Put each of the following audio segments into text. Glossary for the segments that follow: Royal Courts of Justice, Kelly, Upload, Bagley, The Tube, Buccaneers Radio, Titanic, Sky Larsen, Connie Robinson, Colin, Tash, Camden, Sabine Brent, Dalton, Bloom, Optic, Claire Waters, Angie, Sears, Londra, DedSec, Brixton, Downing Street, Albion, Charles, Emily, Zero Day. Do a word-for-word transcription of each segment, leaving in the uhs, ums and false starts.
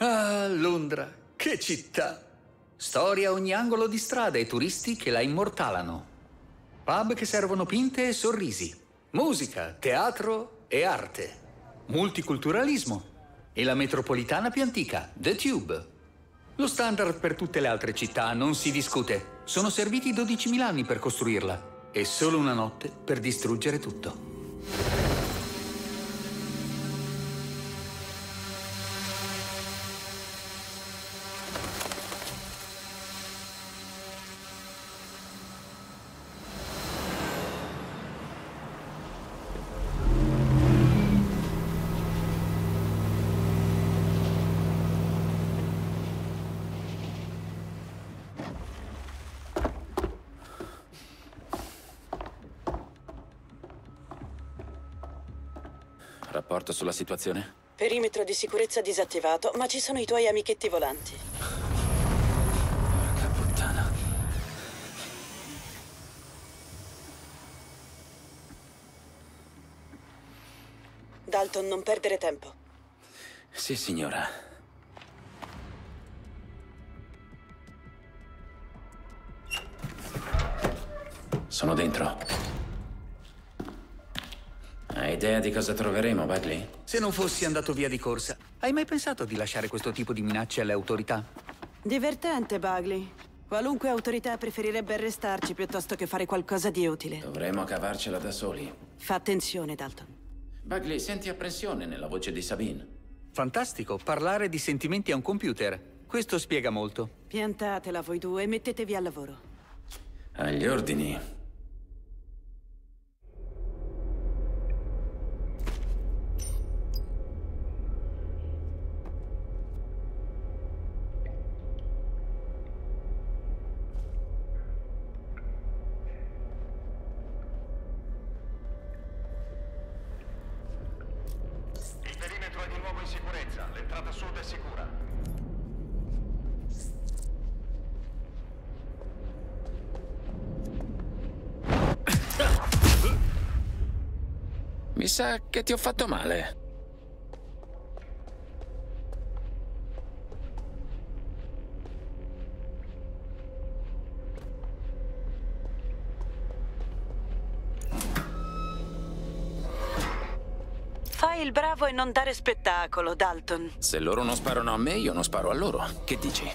Ah, Londra, che città! Storia a ogni angolo di strada e turisti che la immortalano. Pub che servono pinte e sorrisi. Musica, teatro e arte. Multiculturalismo. E la metropolitana più antica, The Tube. Lo standard per tutte le altre città non si discute. Sono serviti dodicimila anni per costruirla. E solo una notte per distruggere tutto. Rapporto sulla situazione? Perimetro di sicurezza disattivato, ma ci sono i tuoi amichetti volanti. Porca puttana. Dalton, non perdere tempo. Sì, signora. Sono dentro. Hai idea di cosa troveremo, Bagley? Se non fossi andato via di corsa, hai mai pensato di lasciare questo tipo di minacce alle autorità? Divertente, Bagley. Qualunque autorità preferirebbe arrestarci piuttosto che fare qualcosa di utile. Dovremmo cavarcela da soli. Fa attenzione, Dalton. Bagley, senti apprensione nella voce di Sabine. Fantastico, parlare di sentimenti a un computer. Questo spiega molto. Piantatela voi due e mettetevi al lavoro. Agli ordini. Sa che ti ho fatto male. Fai il bravo e non dare spettacolo, Dalton. Se loro non sparano a me, io non sparo a loro. Che dici?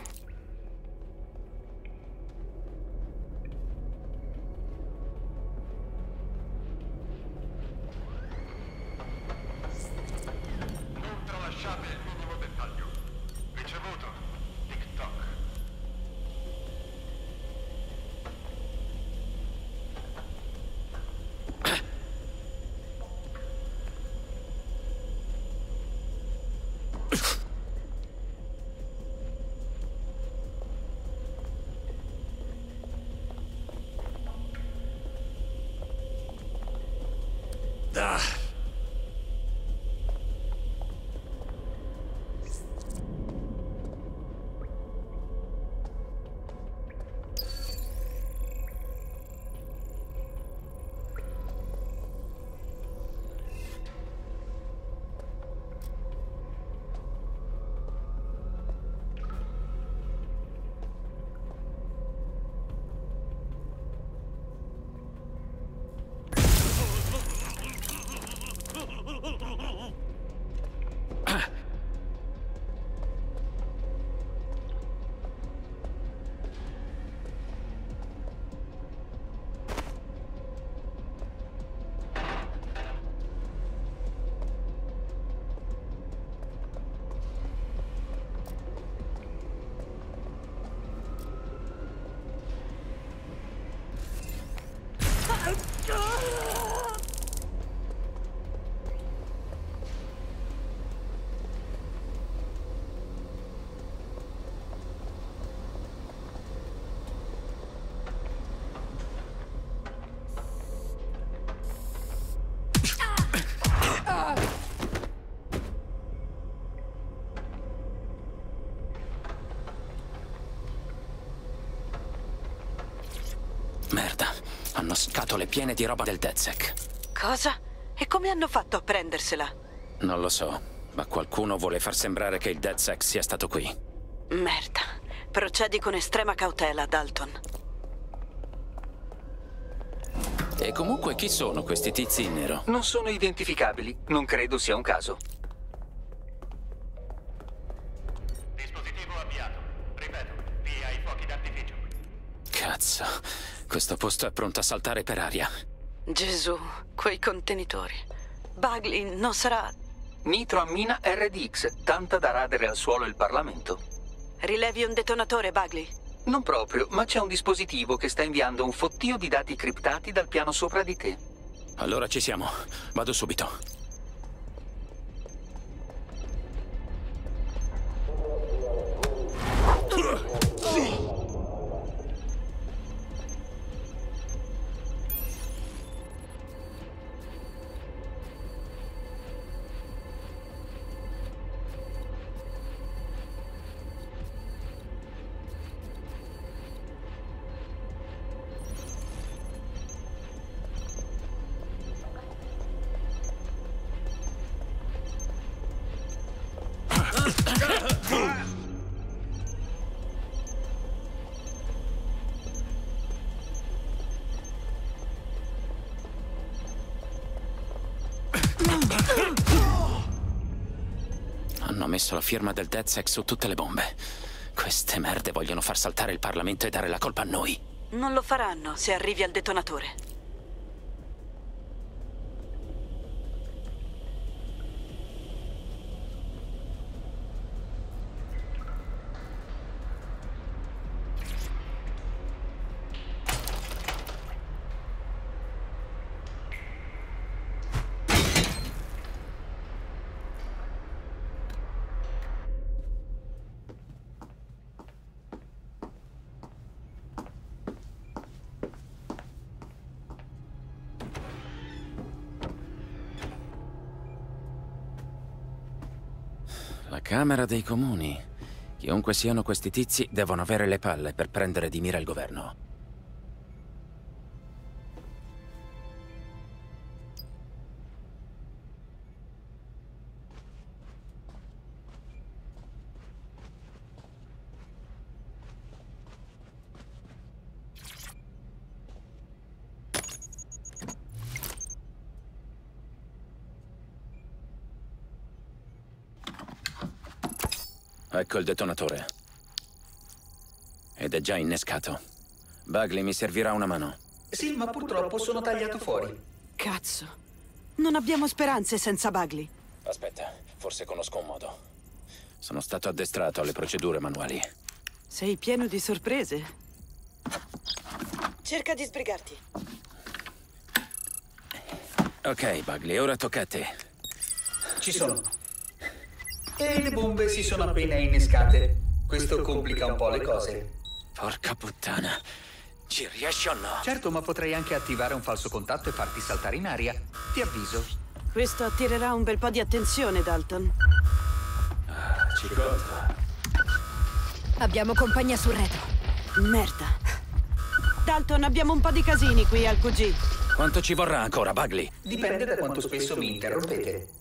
Hanno scatole piene di roba del DedSec. Cosa? E come hanno fatto a prendersela? Non lo so. ma qualcuno vuole far sembrare che il DedSec sia stato qui. Merda. Procedi con estrema cautela, Dalton. E comunque chi sono questi tizi in nero? Non sono identificabili. Non credo sia un caso. Dispositivo avviato. Ripeto, via i fuochi d'artificio. Cazzo, questo posto è pronto a saltare per aria. Gesù, quei contenitori. Bagley non sarà... Nitroammina R D X, tanta da radere al suolo il Parlamento. Rilevi un detonatore, Bagley? Non proprio, ma c'è un dispositivo che sta inviando un fottio di dati criptati dal piano sopra di te. Allora ci siamo. Vado subito. Hanno messo la firma del DedSec su tutte le bombe. Queste merde vogliono far saltare il Parlamento e dare la colpa a noi. Non lo faranno se arrivi al detonatore. Camera dei Comuni. Chiunque siano questi tizi devono avere le palle per prendere di mira il governo. Ecco il detonatore. Ed è già innescato. Bagley, mi servirà una mano. Sì, ma purtroppo sono tagliato fuori. Cazzo. Non abbiamo speranze senza Bagley. Aspetta, forse conosco un modo. Sono stato addestrato alle procedure manuali. Sei pieno di sorprese. Cerca di sbrigarti. Ok, Bagley, ora tocca a te. Ci sono. E le bombe si sono appena innescate. Questo complica un po' le cose. Porca puttana. Ci riesci o no? Certo, ma potrei anche attivare un falso contatto e farti saltare in aria. Ti avviso. Questo attirerà un bel po' di attenzione, Dalton. Ah, ci conto. Abbiamo compagnia sul retro. Merda. Dalton, abbiamo un po' di casini qui al Q G. Quanto ci vorrà ancora, Bagley? Dipende da quanto spesso mi interrompete.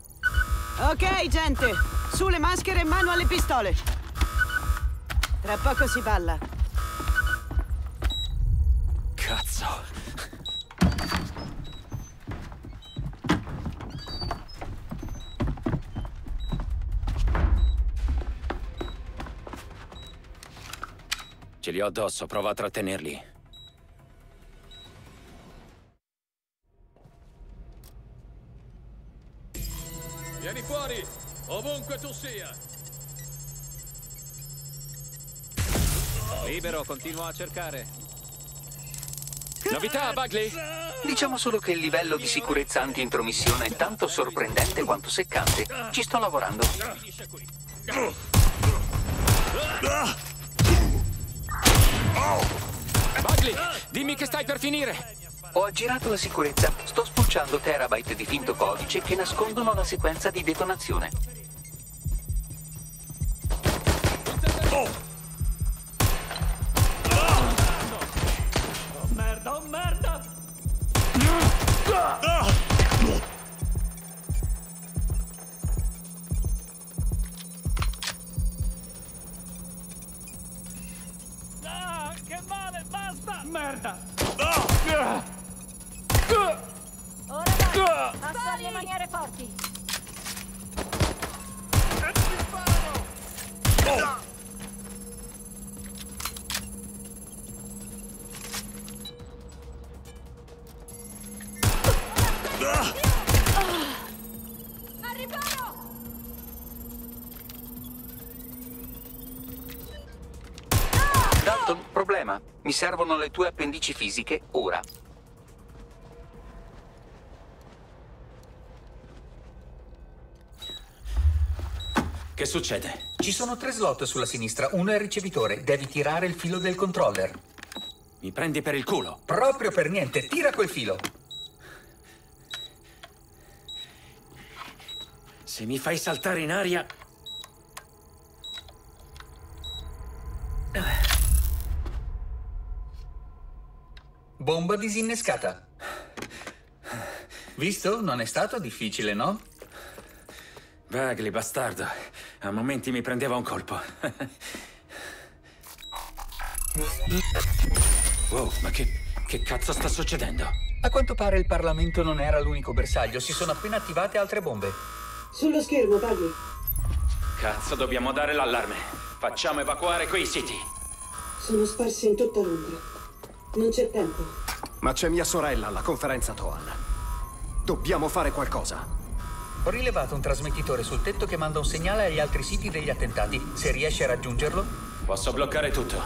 Ok, gente. Su le maschere e mano alle pistole. Tra poco si balla. Cazzo. Ce li ho addosso, prova a trattenerli. Vieni fuori! Ovunque tu sia! Libero, continua a cercare. Novità, Bagley? Diciamo solo che il livello di sicurezza anti-intromissione è tanto sorprendente quanto seccante. Ci sto lavorando. Bagley, dimmi che stai per finire! Ho aggirato la sicurezza. Sto spulciando terabyte di finto codice che nascondono la sequenza di detonazione. Alzare le maniere forti. Oh. Ah. Al riparo. Dalton, problema. Mi servono le tue appendici fisiche ora. Che succede? Ci sono tre slot sulla sinistra, uno è il ricevitore. Devi tirare il filo del controller. Mi prendi per il culo? Proprio per niente, tira quel filo. Se mi fai saltare in aria... Bomba disinnescata. Visto? Non è stato difficile, no? Bagley, bastardo. A momenti mi prendeva un colpo. Wow, ma che, che cazzo sta succedendo? A quanto pare il Parlamento non era l'unico bersaglio. Si sono appena attivate altre bombe. Sullo schermo, Bagley. Cazzo, dobbiamo dare l'allarme. Facciamo evacuare quei siti. Sono sparsi in tutta Londra. Non c'è tempo. Ma c'è mia sorella alla conferenza T O A N. Dobbiamo fare qualcosa. Ho rilevato un trasmettitore sul tetto che manda un segnale agli altri siti degli attentati. Se riesci a raggiungerlo... Posso bloccare tutto.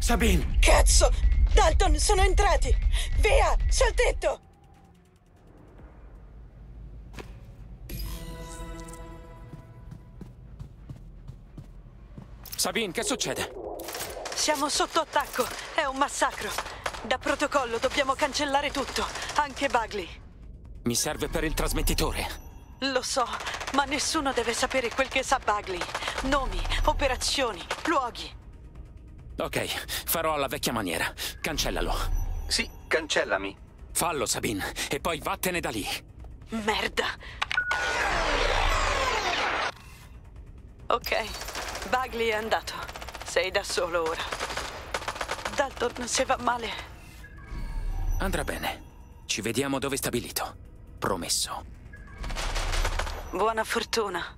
Sabine! Cazzo! Dalton, sono entrati! Via! Sul tetto! Sabine, che succede? Siamo sotto attacco, è un massacro. Da protocollo dobbiamo cancellare tutto, anche Bagley. Mi serve per il trasmettitore. Lo so, ma nessuno deve sapere quel che sa Bagley. Nomi, operazioni, luoghi. Ok, farò alla vecchia maniera. Cancellalo. Sì, cancellami. Fallo, Sabine, e poi vattene da lì. Merda. Ok, Bagley è andato. Sei da solo ora. Dalton, se va male... Andrà bene. Ci vediamo dove stabilito. Promesso. Buona fortuna.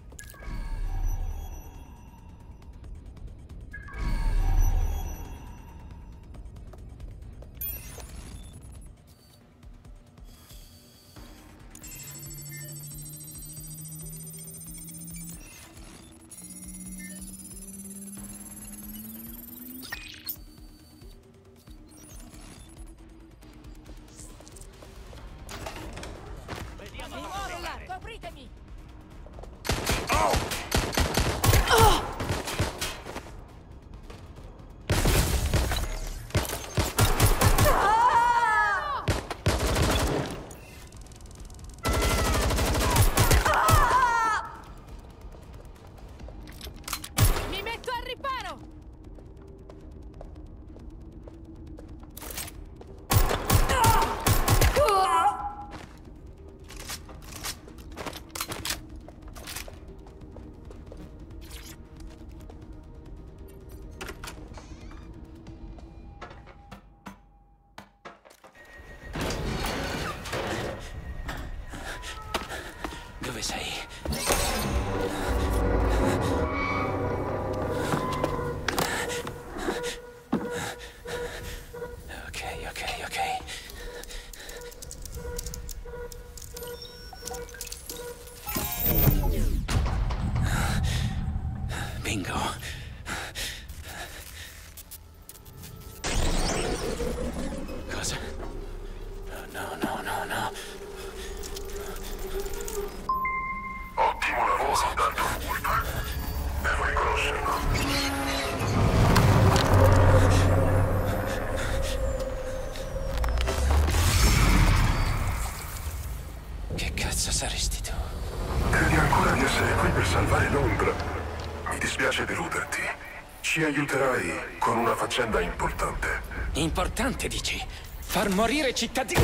Aiuterai con una faccenda importante. Importante, dici? Far morire cittadini...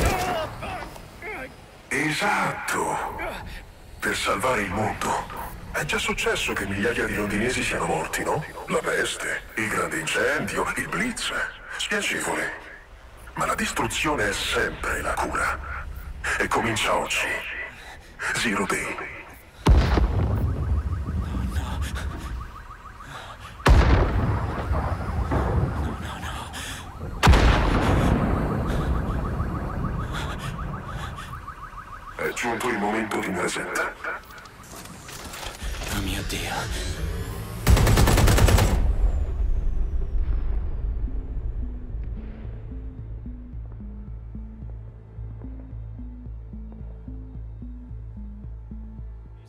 Esatto! Per salvare il mondo È già successo che migliaia di londinesi siano morti, no? La peste, il grande incendio, il blitz. Spiacevole. Ma la distruzione è sempre la cura. E comincia oggi. Zero Day. No, no. No, no, no. È giunto il momento di una resetta. Oh mio Dio.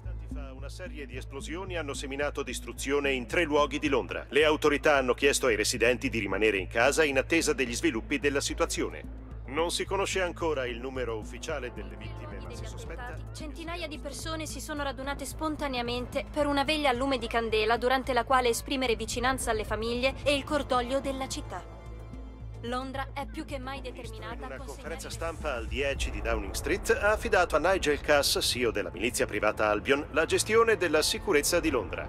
Istanti fa una serie di esplosioni hanno seminato distruzione in tre luoghi di Londra. Le autorità hanno chiesto ai residenti di rimanere in casa in attesa degli sviluppi della situazione. Non si conosce ancora il numero ufficiale delle vittime, ma si sospetta... Centinaia di persone si sono radunate spontaneamente per una veglia a lume di candela durante la quale esprimere vicinanza alle famiglie e il cordoglio della città. Londra è più che mai determinata... In una conferenza stampa al dieci di Downing Street ha affidato a Nigel Cass, C E O della milizia privata Albion, la gestione della sicurezza di Londra.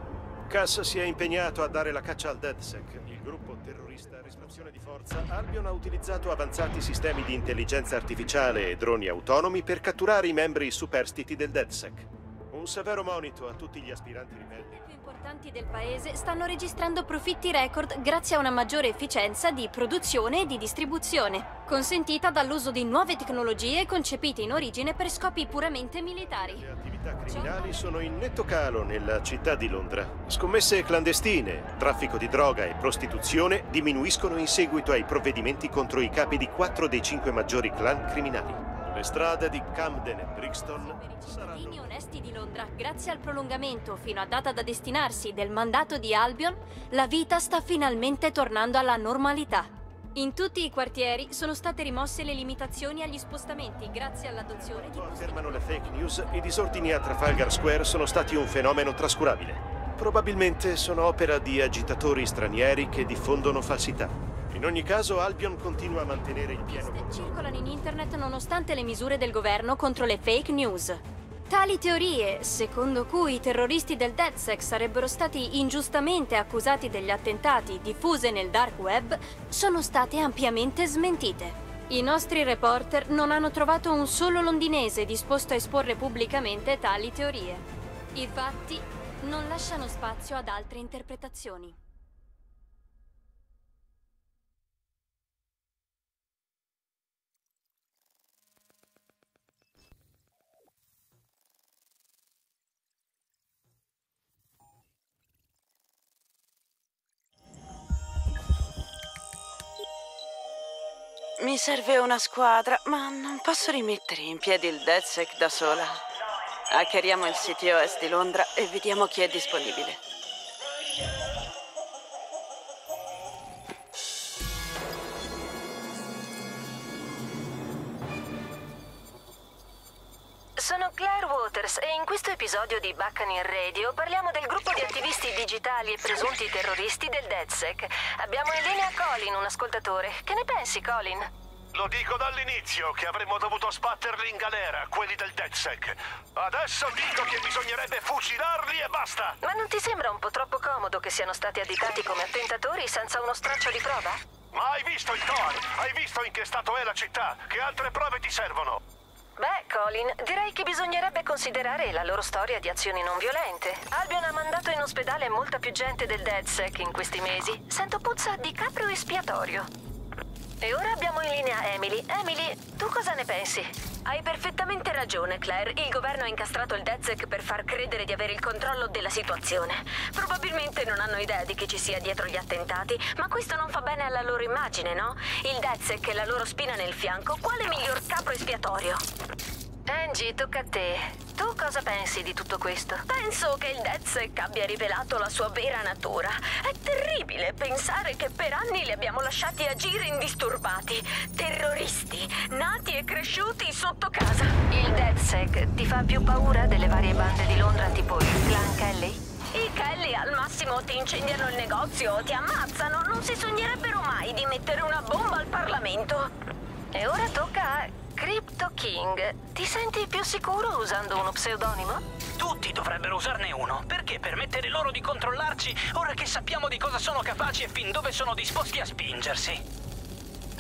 Cass si è impegnato a dare la caccia al DedSec, il gruppo terrorista a risoluzione di forza. Albion ha utilizzato avanzati sistemi di intelligenza artificiale e droni autonomi per catturare i membri superstiti del DedSec. Un severo monito a tutti gli aspiranti ribelli. I più importanti del paese stanno registrando profitti record grazie a una maggiore efficienza di produzione e di distribuzione, consentita dall'uso di nuove tecnologie concepite in origine per scopi puramente militari. Le attività criminali sono in netto calo nella città di Londra. Scommesse clandestine, traffico di droga e prostituzione diminuiscono in seguito ai provvedimenti contro i capi di quattro dei cinque maggiori clan criminali. Le strade di Camden e Brixton saranno... Per i cittadini onesti di Londra, grazie al prolungamento fino a data da destinarsi del mandato di Albion, la vita sta finalmente tornando alla normalità. In tutti i quartieri sono state rimosse le limitazioni agli spostamenti grazie all'adozione di... Affermano le fake news, i disordini a Trafalgar Square sono stati un fenomeno trascurabile. Probabilmente sono opera di agitatori stranieri che diffondono falsità. In ogni caso Albion continua a mantenere il pieno... Circolano in internet nonostante le misure del governo contro le fake news. Tali teorie, secondo cui i terroristi del DedSec sarebbero stati ingiustamente accusati degli attentati diffuse nel dark web, sono state ampiamente smentite. I nostri reporter non hanno trovato un solo londinese disposto a esporre pubblicamente tali teorie. I fatti non lasciano spazio ad altre interpretazioni. Mi serve una squadra, ma non posso rimettere in piedi il DedSec da sola. Hackeriamo il C T O S di Londra e vediamo chi è disponibile. Sono Claire Waters e in questo episodio di Buccaneers Radio parliamo del gruppo di attivisti digitali e presunti terroristi del DedSec. Abbiamo in linea Colin, un ascoltatore. Che ne pensi, Colin? Lo dico dall'inizio che avremmo dovuto sbatterli in galera, quelli del DedSec. Adesso dico che bisognerebbe fucilarli e basta! Ma non ti sembra un po' troppo comodo che siano stati additati come attentatori senza uno straccio di prova? Ma hai visto il Tor? Hai visto in che stato è la città? Che altre prove ti servono? Beh, Colin, direi che bisognerebbe considerare la loro storia di azioni non violente. Albion ha mandato in ospedale molta più gente del DedSec in questi mesi. Sento puzza di capro espiatorio. E ora abbiamo in linea Emily. Emily, tu cosa ne pensi? Hai perfettamente ragione, Claire. Il governo ha incastrato il DedSec per far credere di avere il controllo della situazione. Probabilmente non hanno idea di chi ci sia dietro gli attentati, ma questo non fa bene alla loro immagine, no? Il DedSec è la loro spina nel fianco. Quale miglior capro espiatorio? Angie, tocca a te. Tu cosa pensi di tutto questo? Penso che il DedSec abbia rivelato la sua vera natura. È terribile pensare che per anni li abbiamo lasciati agire indisturbati. Terroristi, nati e cresciuti sotto casa. Il DedSec ti fa più paura delle varie bande di Londra tipo il clan Kelly? I Kelly al massimo ti incendiano il negozio o ti ammazzano. Non si sognerebbero mai di mettere una bomba al Parlamento. E ora tocca a... Crypto King, ti senti più sicuro usando uno pseudonimo? Tutti dovrebbero usarne uno, perché permettere loro di controllarci ora che sappiamo di cosa sono capaci e fin dove sono disposti a spingersi.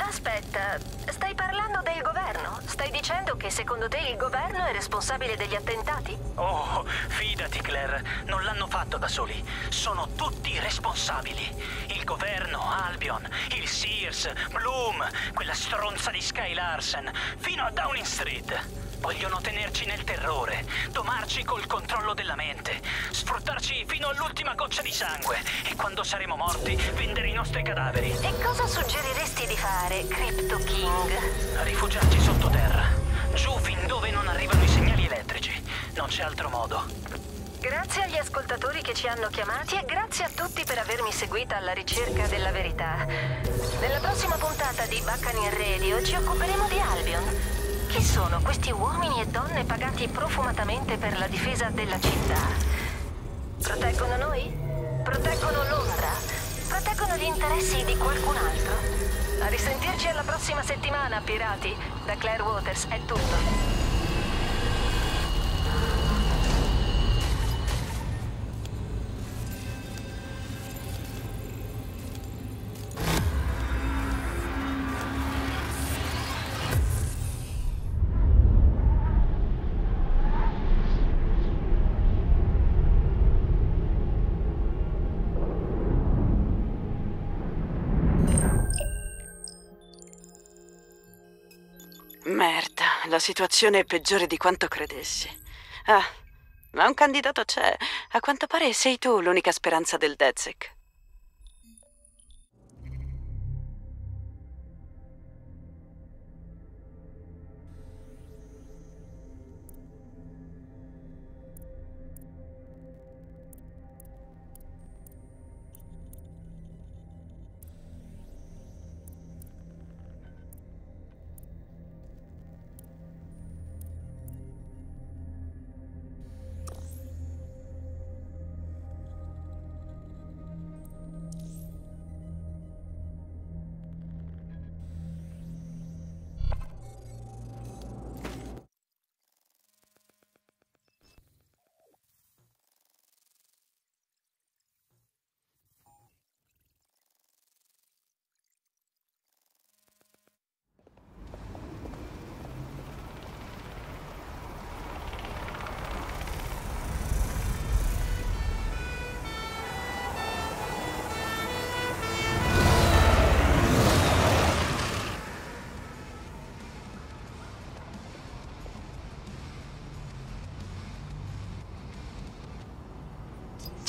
Aspetta, stai parlando del governo? Stai dicendo che secondo te il governo è responsabile degli attentati? Oh, fidati Claire, non l'hanno fatto da soli. Sono tutti responsabili. Il governo, Albion, il Sears, Bloom, quella stronza di Sky Larsen, fino a Downing Street. Vogliono tenerci nel terrore, domarci col controllo della mente, sfruttarci fino all'ultima goccia di sangue e quando saremo morti vendere i nostri cadaveri. E cosa suggeriresti di fare, Crypto King? Rifugiarci sottoterra, giù fin dove non arrivano i segnali elettrici. Non c'è altro modo. Grazie agli ascoltatori che ci hanno chiamati e grazie a tutti per avermi seguita alla ricerca della verità. Nella prossima puntata di Buccaneers Radio ci occuperemo di Albion. Chi sono questi uomini e donne pagati profumatamente per la difesa della città? Proteggono noi? Proteggono Londra? Proteggono gli interessi di qualcun altro? A risentirci alla prossima settimana, pirati! Da Claire Waters è tutto. Merda, la situazione è peggiore di quanto credessi. Ah, ma un candidato c'è. A quanto pare sei tu l'unica speranza del DedSec.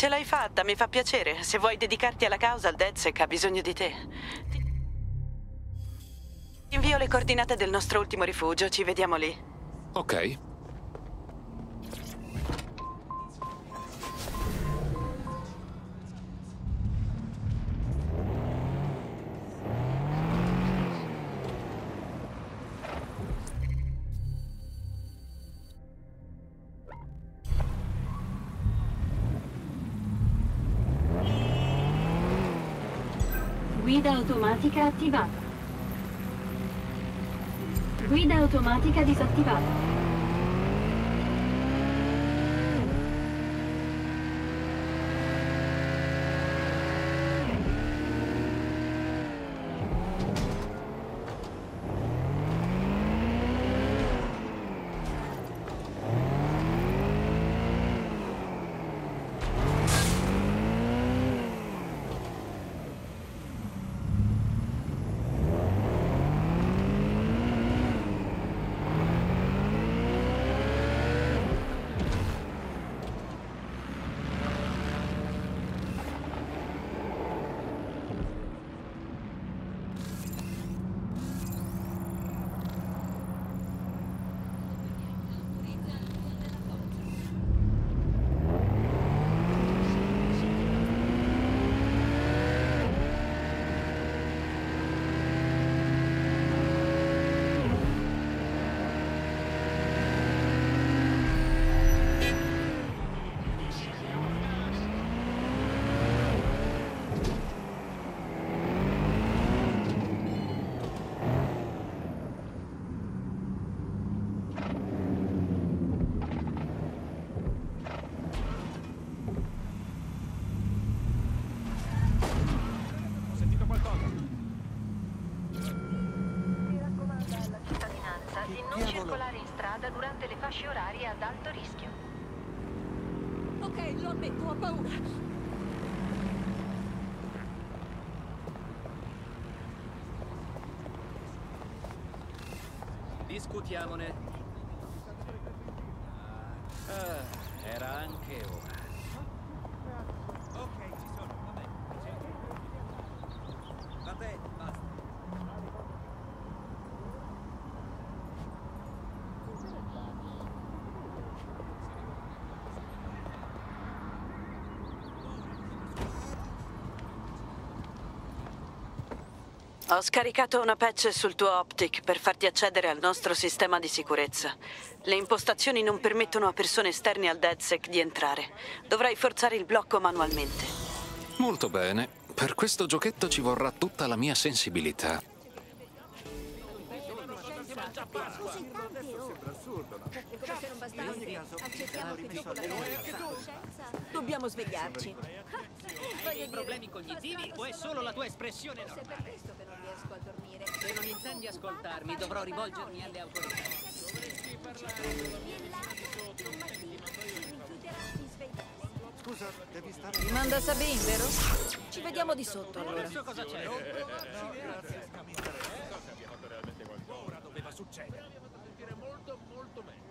Ce l'hai fatta, mi fa piacere. Se vuoi dedicarti alla causa, il DedSec ha bisogno di te. Ti invio le coordinate del nostro ultimo rifugio, ci vediamo lì. Ok. Guida automatica attivata. Guida automatica disattivata. fasce orarie ad alto rischio. Ok, lo ammetto, ho paura. Discutiamone. Ah, era anche ora. Ok, ci sono, va bene. Va bene, basta. Ho scaricato una patch sul tuo Optic per farti accedere al nostro sistema di sicurezza. Le impostazioni non permettono a persone esterne al DedSec di entrare. Dovrai forzare il blocco manualmente. Molto bene. Per questo giochetto ci vorrà tutta la mia sensibilità. Dobbiamo svegliarci. Hai problemi cognitivi o è solo la tua espressione normale? Se non intendi ascoltarmi, dovrò rivolgermi alle autorità. Dovresti parlare. Scusa, devi stare... Manda Sabine, vero? Ci vediamo di sotto, allora. Adesso cosa c'è? No, grazie. Ora doveva succedere. Molto, molto meglio.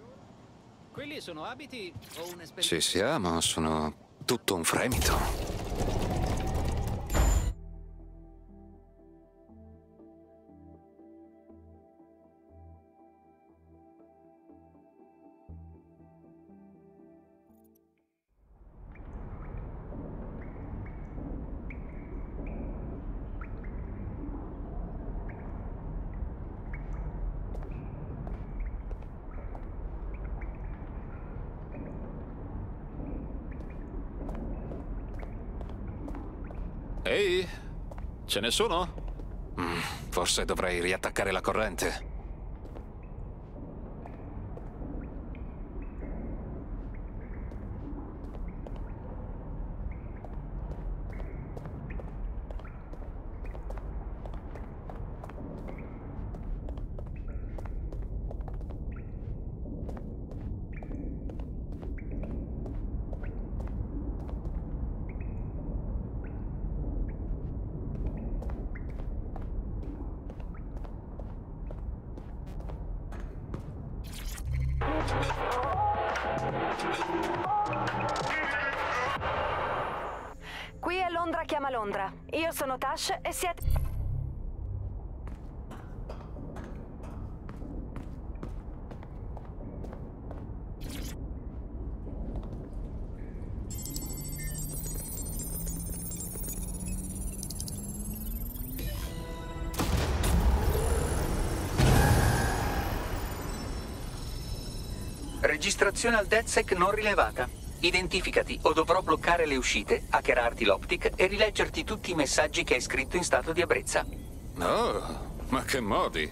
Quelli sono abiti o un'esperienza? Ci siamo, sono tutto un fremito. Ehi, ce ne sono? Mm, forse dovrei riattaccare la corrente. Qui è Londra chiama Londra. Io sono Tash e siete... Registrazione al DedSec non rilevata. Identificati o dovrò bloccare le uscite, hackerarti l'Optic e rileggerti tutti i messaggi che hai scritto in stato di ebbrezza. Oh, ma che modi!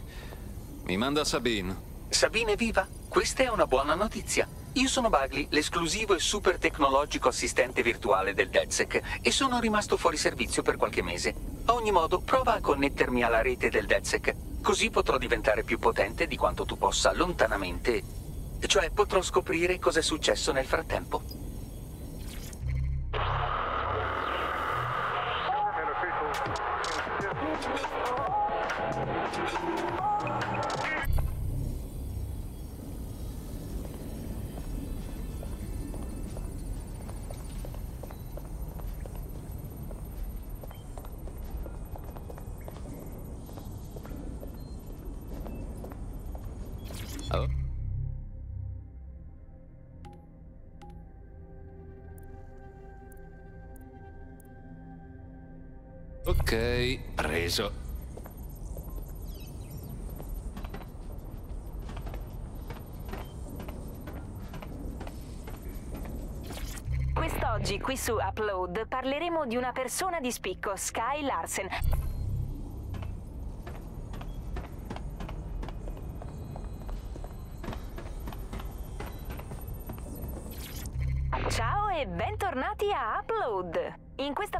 Mi manda Sabine. Sabine è viva? Questa è una buona notizia. Io sono Bagley, l'esclusivo e super tecnologico assistente virtuale del DedSec e sono rimasto fuori servizio per qualche mese. A ogni modo, prova a connettermi alla rete del DedSec, così potrò diventare più potente di quanto tu possa lontanamente... Cioè, potrò scoprire cosa è successo nel frattempo. Oh. Ok, preso. Quest'oggi qui su Upload parleremo di una persona di spicco, Sky Larsen. Ciao e bentornati a Upload. In questa...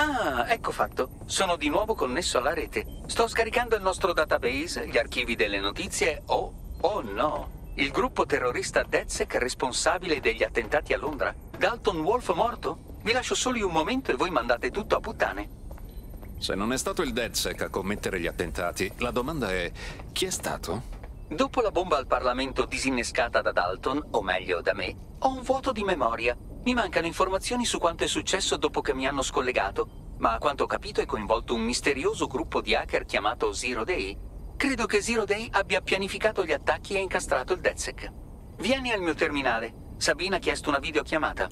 Ah, ecco fatto. Sono di nuovo connesso alla rete. Sto scaricando il nostro database, gli archivi delle notizie o... oh no! Il gruppo terrorista DedSec responsabile degli attentati a Londra. Dalton Wolf morto? Vi lascio soli un momento e voi mandate tutto a puttane. Se non è stato il DedSec a commettere gli attentati, la domanda è... chi è stato? Dopo la bomba al Parlamento disinnescata da Dalton, o meglio da me, ho un vuoto di memoria. Mi mancano informazioni su quanto è successo dopo che mi hanno scollegato, ma a quanto ho capito è coinvolto un misterioso gruppo di hacker chiamato Zero Day. Credo che Zero Day abbia pianificato gli attacchi e incastrato il DedSec. Vieni al mio terminale. Sabine ha chiesto una videochiamata.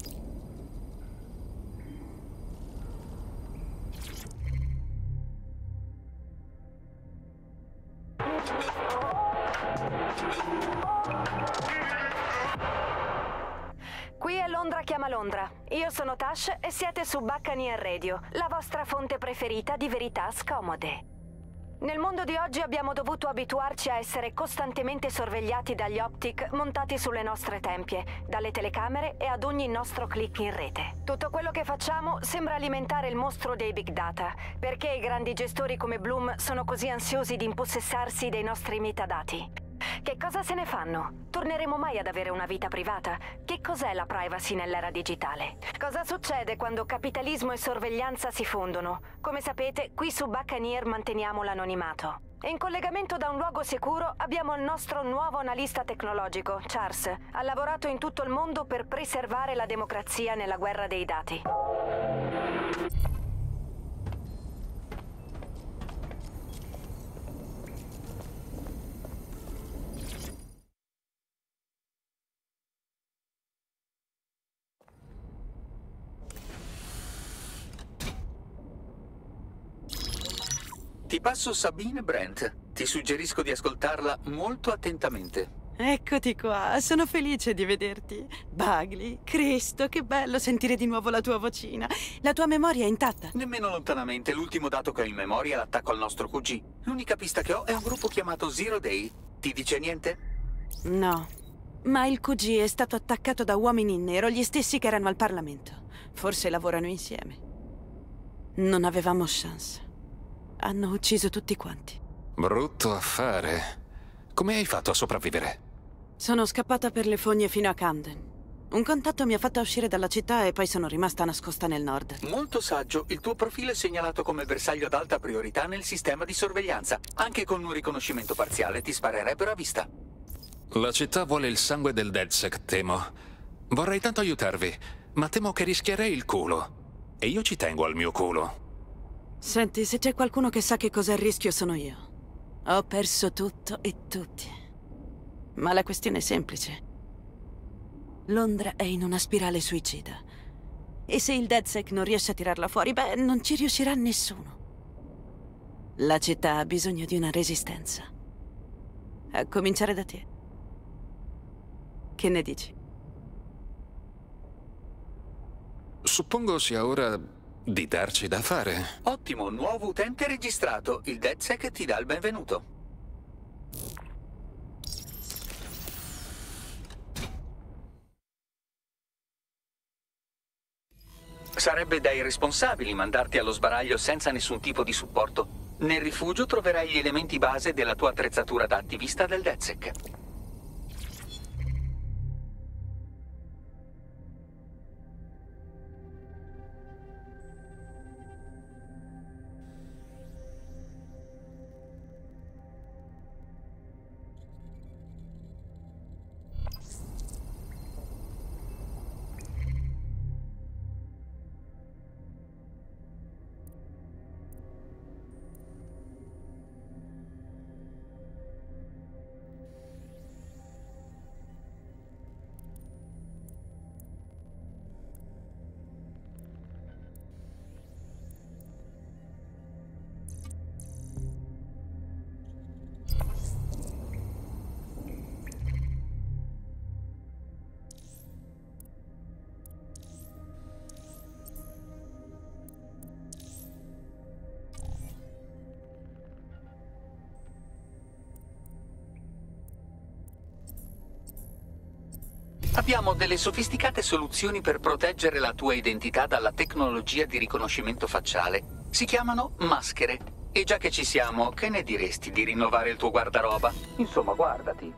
Qui è Londra chiama Londra. Io sono Tash e siete su Buccaneers Radio, la vostra fonte preferita di verità scomode. Nel mondo di oggi abbiamo dovuto abituarci a essere costantemente sorvegliati dagli Optic montati sulle nostre tempie, dalle telecamere e ad ogni nostro click in rete. Tutto quello che facciamo sembra alimentare il mostro dei big data. Perché i grandi gestori come Bloom sono così ansiosi di impossessarsi dei nostri metadati? Che cosa se ne fanno? Torneremo mai ad avere una vita privata? Che cos'è la privacy nell'era digitale? Cosa succede quando capitalismo e sorveglianza si fondono? Come sapete, qui su Buccaneers manteniamo l'anonimato. E in collegamento da un luogo sicuro abbiamo il nostro nuovo analista tecnologico, Charles. Ha lavorato in tutto il mondo per preservare la democrazia nella guerra dei dati. Ti passo Sabine Brent. Ti suggerisco di ascoltarla molto attentamente. Eccoti qua, sono felice di vederti. Bagley, Cristo, che bello sentire di nuovo la tua vocina. La tua memoria è intatta? Nemmeno lontanamente, l'ultimo dato che ho in memoria è l'attacco al nostro Q G. L'unica pista che ho è un gruppo chiamato Zero Day. Ti dice niente? No, ma il Q G è stato attaccato da uomini in nero, gli stessi che erano al Parlamento. Forse lavorano insieme. Non avevamo chance. Hanno ucciso tutti quanti. Brutto affare. Come hai fatto a sopravvivere? Sono scappata per le fogne fino a Camden. Un contatto mi ha fatta uscire dalla città e poi sono rimasta nascosta nel nord. Molto saggio. Il tuo profilo è segnalato come bersaglio ad alta priorità nel sistema di sorveglianza. Anche con un riconoscimento parziale ti sparerebbero a vista. La città vuole il sangue del DedSec, temo. Vorrei tanto aiutarvi, ma temo che rischierei il culo. E io ci tengo al mio culo. Senti, se c'è qualcuno che sa che cos'è il rischio sono io. Ho perso tutto e tutti. Ma la questione è semplice. Londra è in una spirale suicida. E se il DedSec non riesce a tirarla fuori, beh, non ci riuscirà nessuno. La città ha bisogno di una resistenza. A cominciare da te. Che ne dici? Suppongo sia ora... di darci da fare. Ottimo, nuovo utente registrato. Il DedSec ti dà il benvenuto. Sarebbe dai responsabili mandarti allo sbaraglio senza nessun tipo di supporto. Nel rifugio troverai gli elementi base della tua attrezzatura da attivista del DedSec. Abbiamo delle sofisticate soluzioni per proteggere la tua identità dalla tecnologia di riconoscimento facciale. Si chiamano maschere. E già che ci siamo, che ne diresti di rinnovare il tuo guardaroba? Insomma, guardati.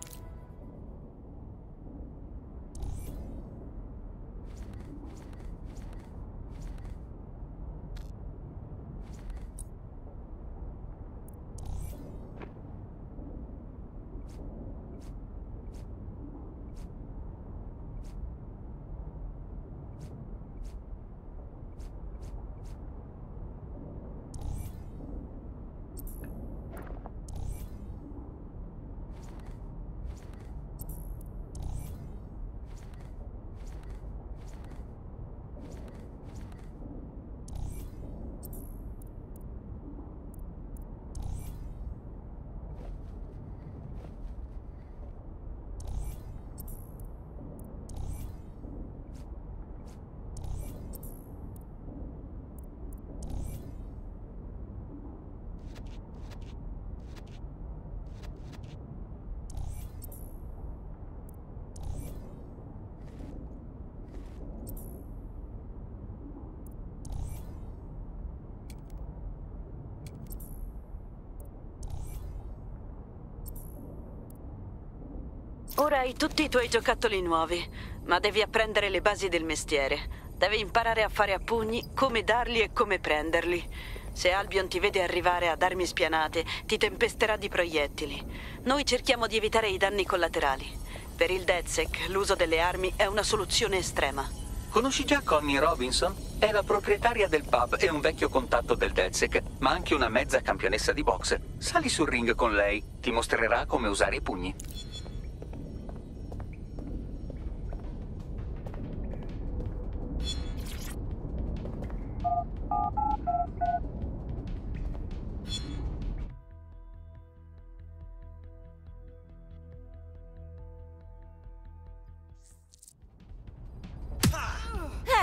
Ora hai tutti i tuoi giocattoli nuovi, ma devi apprendere le basi del mestiere. Devi imparare a fare a pugni, come darli e come prenderli. Se Albion ti vede arrivare ad armi spianate, ti tempesterà di proiettili. Noi cerchiamo di evitare i danni collaterali. Per il DedSec, l'uso delle armi è una soluzione estrema. Conosci già Connie Robinson? È la proprietaria del pub e un vecchio contatto del DedSec, ma anche una mezza campionessa di boxe. Sali sul ring con lei, ti mostrerà come usare i pugni.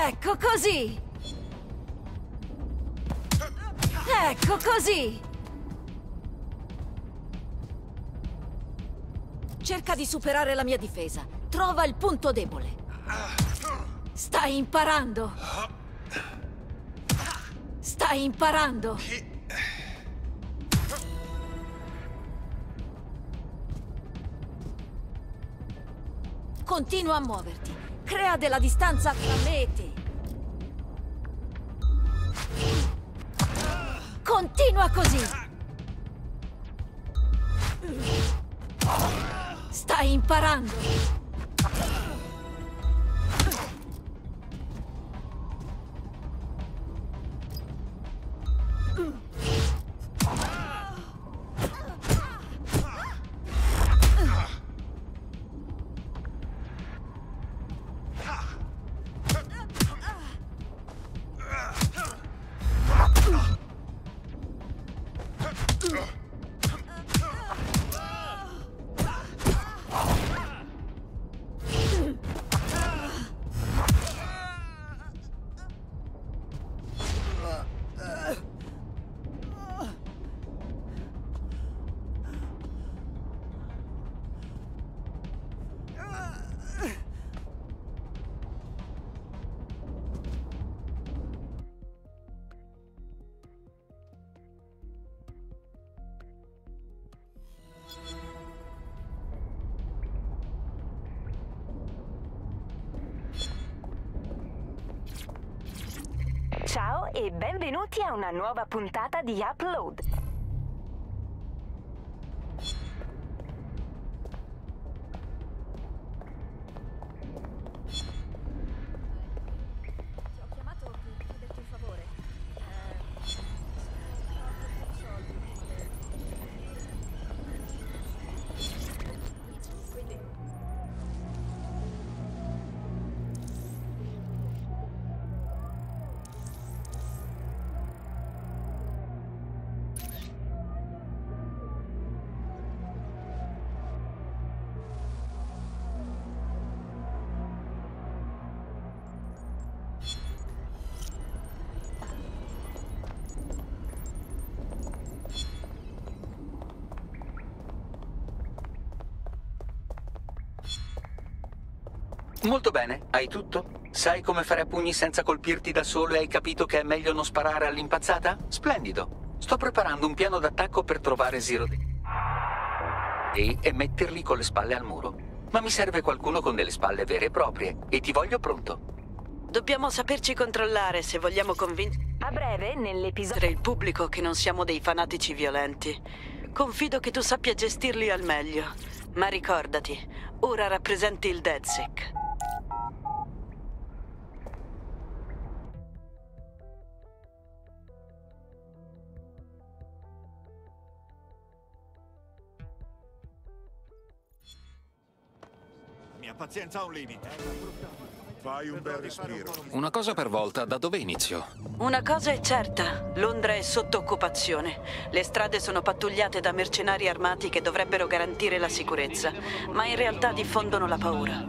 Ecco così! Ecco così! Cerca di superare la mia difesa. Trova il punto debole. Stai imparando! Stai imparando! Continua a muoverti. Crea della distanza tra me e te. Continua così. Stai imparando. Ciao e benvenuti a una nuova puntata di Upload. Ti ho chiamato per chiederti un favore. Molto bene, hai tutto? Sai come fare a pugni senza colpirti da solo e hai capito che è meglio non sparare all'impazzata? Splendido! Sto preparando un piano d'attacco per trovare Zero Day e metterli con le spalle al muro. Ma mi serve qualcuno con delle spalle vere e proprie, e ti voglio pronto. Dobbiamo saperci controllare se vogliamo convincere a breve nell'episodio il pubblico che non siamo dei fanatici violenti. Confido che tu sappia gestirli al meglio, ma ricordati, ora rappresenti il DedSec. Mia pazienza ha un limite. Fai un bel respiro. Una cosa per volta, da dove inizio? Una cosa è certa, Londra è sotto occupazione. Le strade sono pattugliate da mercenari armati che dovrebbero garantire la sicurezza, ma in realtà diffondono la paura.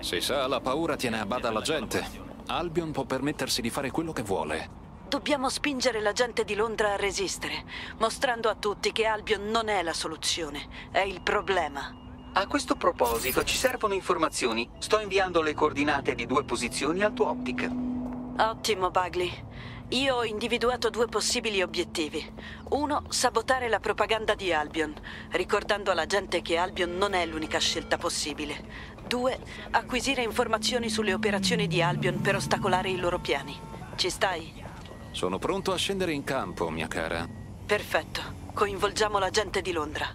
Si sa, la paura tiene a bada la gente. Albion può permettersi di fare quello che vuole. Dobbiamo spingere la gente di Londra a resistere, mostrando a tutti che Albion non è la soluzione, è il problema. A questo proposito ci servono informazioni. Sto inviando le coordinate di due posizioni al tuo Optic. Ottimo, Bagley. Io ho individuato due possibili obiettivi. Uno, sabotare la propaganda di Albion, ricordando alla gente che Albion non è l'unica scelta possibile. Due, acquisire informazioni sulle operazioni di Albion per ostacolare i loro piani. Ci stai? Sono pronto a scendere in campo, mia cara. Perfetto. Coinvolgiamo la gente di Londra.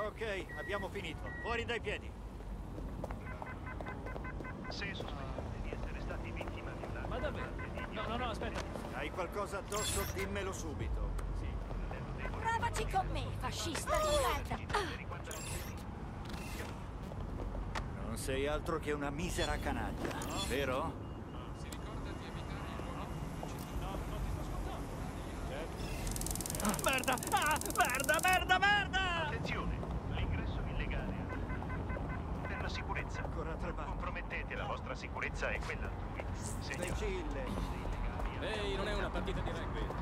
Ok, abbiamo finito. Fuori dai piedi. Sei sospettato di essere stati vittima di una... Ma davvero? No, no, no, aspetta. Hai qualcosa addosso? Dimmelo subito. Sì. Provaci con me, fascista di merda. Non sei altro che una misera canaglia, no? Vero? Merda! Ah, merda, merda, merda! Attenzione! L'ingresso illegale per la sicurezza. Ancora tre passi. Compromettete la vostra sicurezza e quella altrui. Imbecille! Ehi, non è una partita di rugby.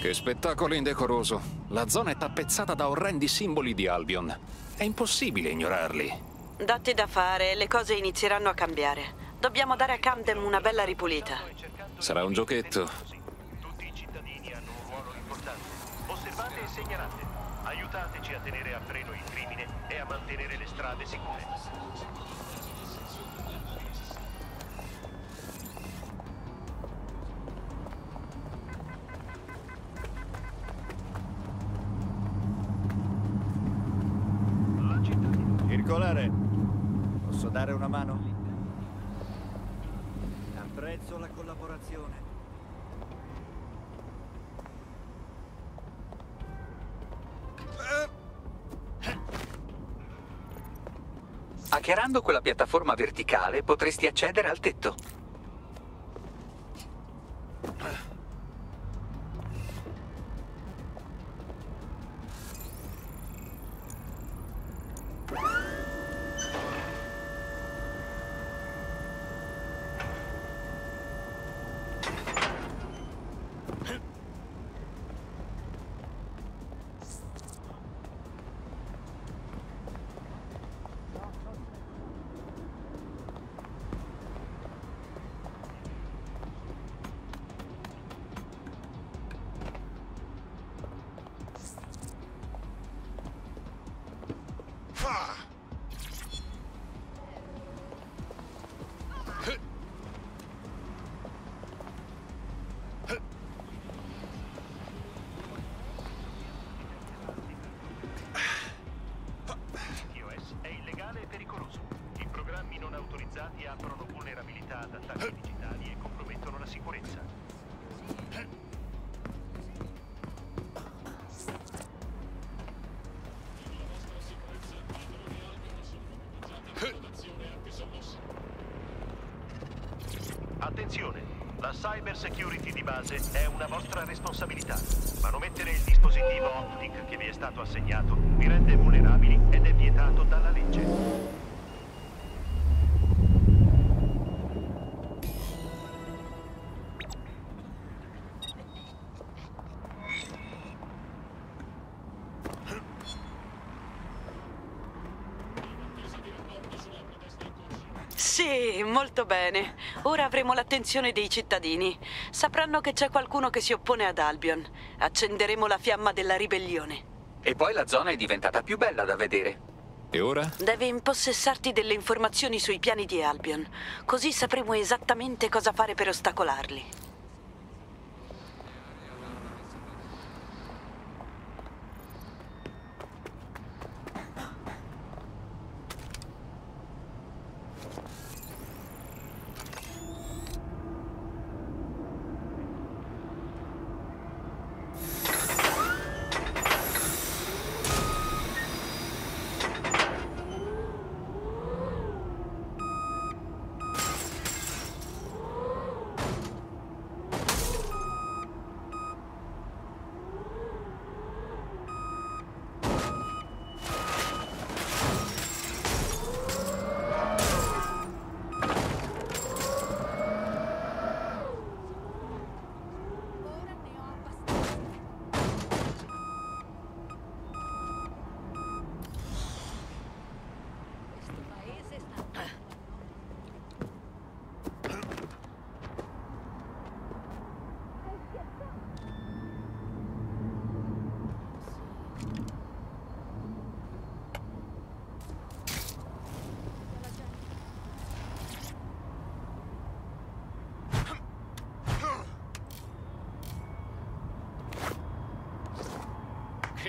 Che spettacolo indecoroso. La zona è tappezzata da orrendi simboli di Albion. È impossibile ignorarli. Datti da fare, le cose inizieranno a cambiare. Dobbiamo dare a Camden una bella ripulita. Sarà un giochetto. Tutti i cittadini hanno un ruolo importante. Osservate e segnalate. Aiutateci a tenere a freno il crimine e a mantenere le strade sicure. Circolare, posso dare una mano? Apprezzo la collaborazione. Hackerando quella piattaforma verticale potresti accedere al tetto. Attenzione, la cyber security di base è una vostra responsabilità. Manomettere il dispositivo Optic che vi è stato assegnato vi rende vulnerabili ed è vietato dalla legge. Molto bene, ora avremo l'attenzione dei cittadini. Sapranno che c'è qualcuno che si oppone ad Albion. Accenderemo la fiamma della ribellione. E poi la zona è diventata più bella da vedere. E ora? Devi impossessarti delle informazioni sui piani di Albion, così sapremo esattamente cosa fare per ostacolarli.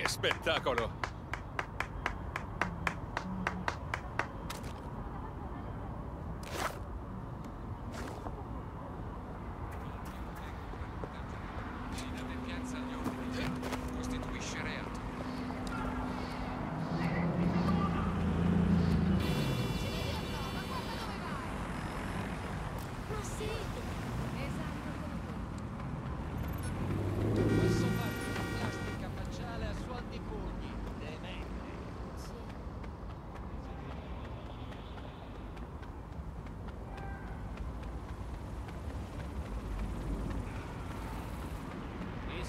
Spettacolo!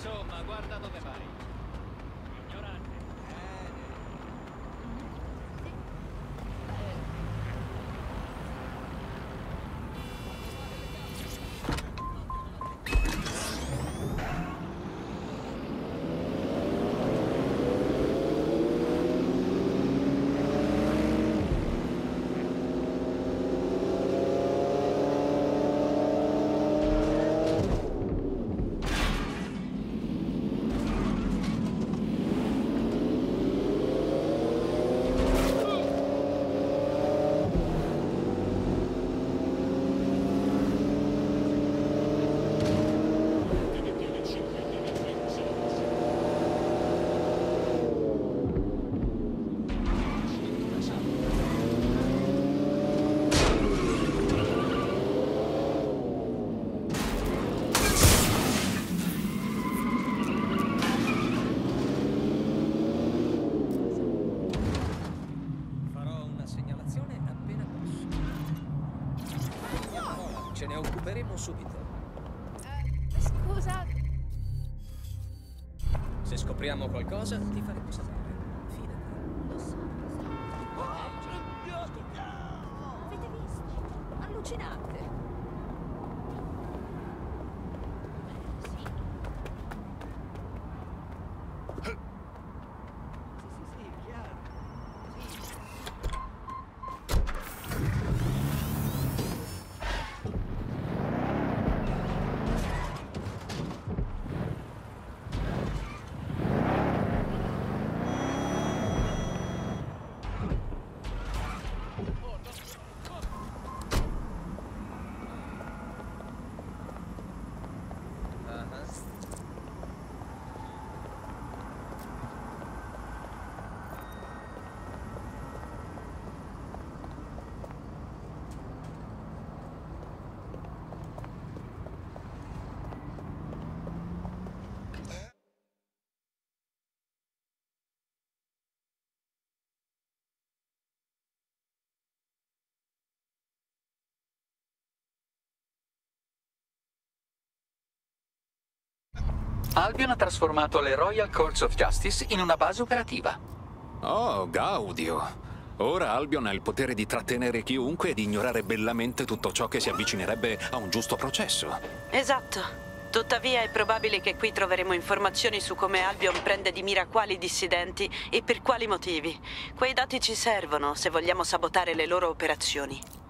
Insomma, guarda dove vai. Ignorante. Subito. Uh, scusa. Se scopriamo qualcosa, ti faremo sapere. Fidati. Lo so, lo so. Oh, Angie. No! Avete visto? Allucinante. Sì. Sì, sì, sì, chiaro. Sì. Albion ha trasformato le Royal Courts of Justice in una base operativa. Oh, Gaudio. Ora Albion ha il potere di trattenere chiunque ed ignorare bellamente tutto ciò che si avvicinerebbe a un giusto processo. Esatto. Tuttavia è probabile che qui troveremo informazioni su come Albion prende di mira quali dissidenti e per quali motivi. Quei dati ci servono se vogliamo sabotare le loro operazioni.